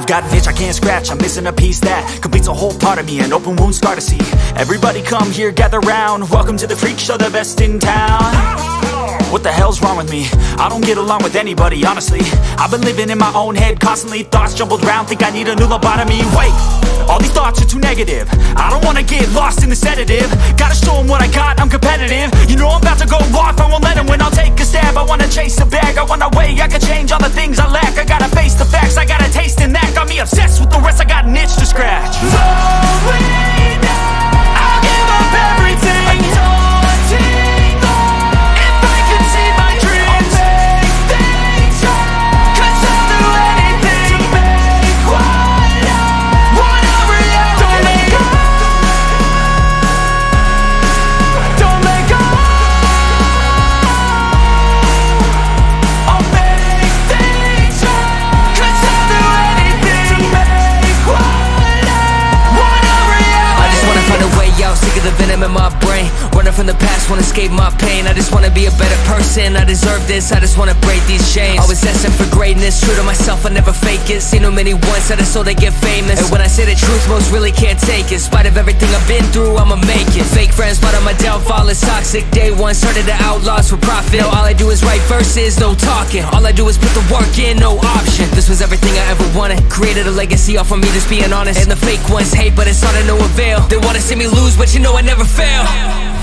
I've got an itch I can't scratch, I'm missing a piece that completes a whole part of me, an open wound scar to see. Everybody come here, gather round, welcome to the freak show, the best in town. What the hell's wrong with me? I don't get along with anybody, honestly. I've been living in my own head constantly, thoughts jumbled round, think I need a new lobotomy. Wait, all these thoughts are too negative, I don't wanna get lost in the sedative. Gotta show them what I got, I'm competitive. You know I'm about to go off, I won't let them win. I'll take a stab, I wanna chase a bag, I wanna weigh, I can change all the things I lack. I gotta face the facts, I got a taste in that. Got me obsessed with the rest, I got an itch to scratch. I'll give up everything. In my brain, running from the past, wanna escape my pain. I just wanna be a better person, I deserve this, I just wanna break these chains. Always asking for greatness, true to myself, I never fake it. Seen too many ones, that I so they get famous. And when I say the truth, most really can't take it. In spite of everything I've been through, I'ma make it. Fake friends, but on my downfall is toxic. Day one, started the outlaws for profit. Now all I do is write verses, no talking. All I do is put the work in, no option. This was everything I ever wanted. Created a legacy off of me, just being honest. And the fake ones hate, but it's all to no avail. They wanna see me lose, but you know I never fail.